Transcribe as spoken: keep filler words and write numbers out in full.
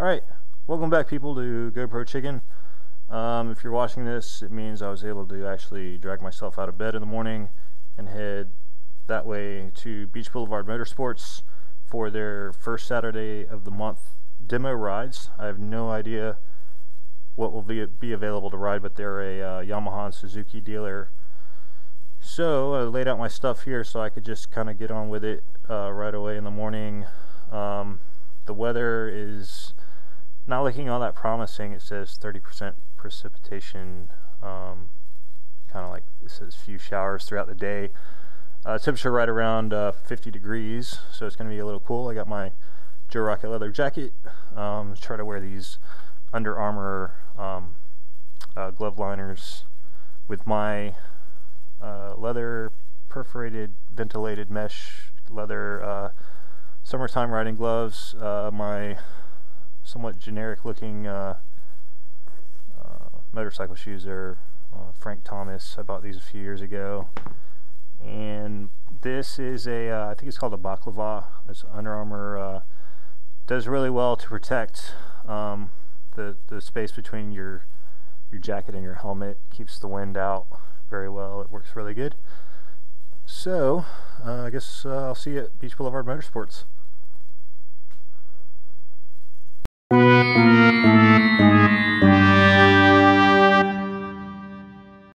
Alright, welcome back people to GoPro Chicken. Um, if you're watching this, it means I was able to actually drag myself out of bed in the morning and head that way to Beach Boulevard Motorsports for their first Saturday of the month demo rides. I have no idea what will be, be available to ride, but they're a uh, Yamaha and Suzuki dealer. So I laid out my stuff here so I could just kind of get on with it uh, right away in the morning. Um, the weather is not looking all that promising. It says thirty percent precipitation, um, kind of like it says few showers throughout the day. Uh, temperature right around uh, fifty degrees, so it's going to be a little cool. I got my Joe Rocket leather jacket. Um, try to wear these Under Armour um, uh, glove liners with my uh, leather perforated ventilated mesh leather uh, summertime riding gloves. Uh, my somewhat generic looking uh, uh, motorcycle shoes are uh, Frank Thomas. I bought these a few years ago, and this is a uh, I think it's called a baklava. It's Under Armour. Uh, does really well to protect um, the the space between your your jacket and your helmet. Keeps the wind out very well. It works really good. So uh, I guess uh, I'll see you at Beach Boulevard Motorsports.